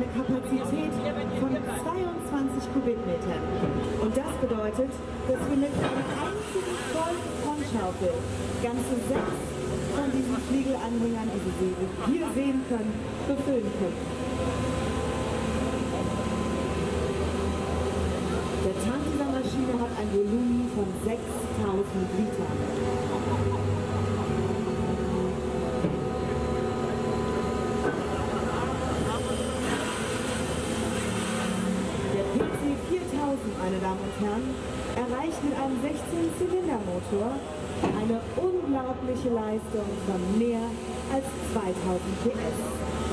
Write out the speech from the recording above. eine Kapazität von 22 Kubikmetern. Und das bedeutet, dass wir mit einer einzigen Vollfrontschaufel ganze 6 von diesen Fliegelanhängern, die wir hier sehen können, befüllen können. Der Tank dieser Maschine hat ein Volumen von 6.000 Litern. Meine Damen und Herren, erreicht mit einem 16-Zylinder-Motor eine unglaubliche Leistung von mehr als 2000 PS.